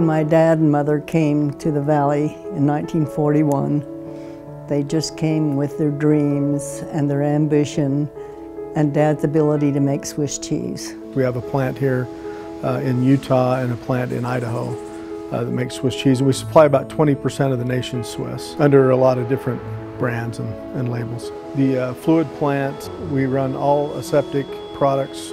when my dad and mother came to the valley in 1941, they just came with their dreams and their ambition and Dad's ability to make Swiss cheese. We have a plant here in Utah and a plant in Idaho that makes Swiss cheese. We supply about 20% of the nation's Swiss under a lot of different brands and labels. The fluid plant, we run all aseptic products,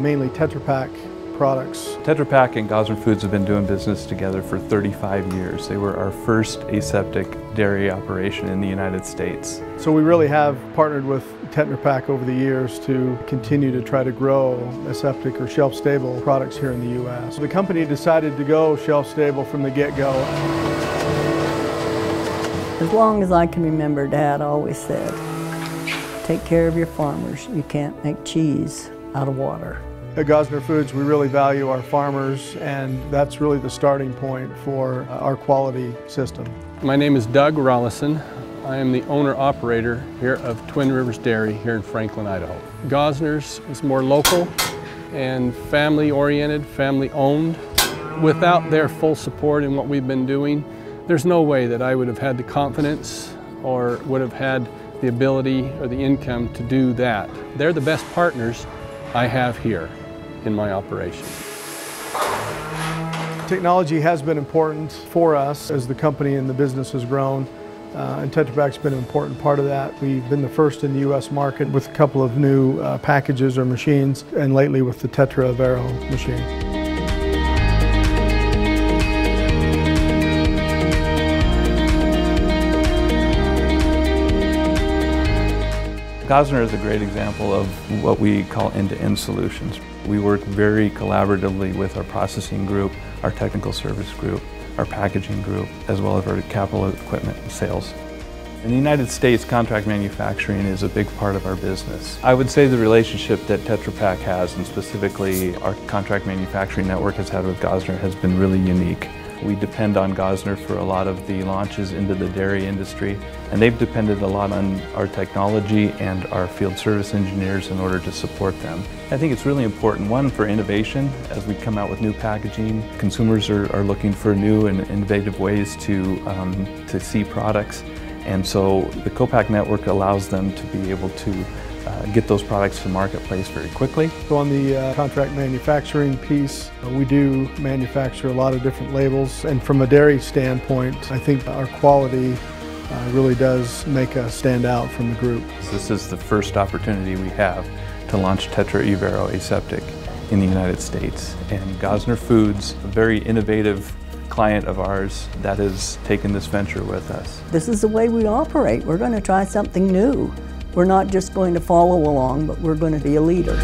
mainly Tetra Pak products. Tetra Pak and Gossner Foods have been doing business together for 35 years. They were our first aseptic dairy operation in the United States. So we really have partnered with Tetra Pak over the years to continue to try to grow aseptic or shelf-stable products here in the U.S. The company decided to go shelf-stable from the get-go. As long as I can remember, Dad always said, take care of your farmers. You can't make cheese out of water. At Gossner Foods, we really value our farmers, and that's really the starting point for our quality system. My name is Doug Rollison. I am the owner-operator here of Twin Rivers Dairy here in Franklin, Idaho. Gossner's is more local and family-oriented, family-owned. Without their full support in what we've been doing, there's no way that I would have had the confidence or would have had the ability or the income to do that. They're the best partners I have here in my operation. Technology has been important for us as the company and the business has grown. And Tetra Pak's been an important part of that. We've been the first in the U.S. market with a couple of new packages or machines, and lately with the Tetra Evero machine. Gossner is a great example of what we call end-to-end solutions. We work very collaboratively with our processing group, our technical service group, our packaging group, as well as our capital equipment and sales. In the United States, contract manufacturing is a big part of our business. I would say the relationship that Tetra Pak has, and specifically our contract manufacturing network has had with Gossner, has been really unique. We depend on Gossner for a lot of the launches into the dairy industry, and they've depended a lot on our technology and our field service engineers in order to support them. I think it's really important, one, for innovation. As we come out with new packaging, consumers are looking for new and innovative ways to see products, and so the Copac network allows them to be able to get those products to the marketplace very quickly. So on the contract manufacturing piece, we do manufacture a lot of different labels, and from a dairy standpoint, I think our quality really does make us stand out from the group. This is the first opportunity we have to launch Tetra Evero Aseptic in the United States, and Gossner Foods, a very innovative client of ours that has taken this venture with us. This is the way we operate. We're going to try something new. We're not just going to follow along, but we're going to be a leader.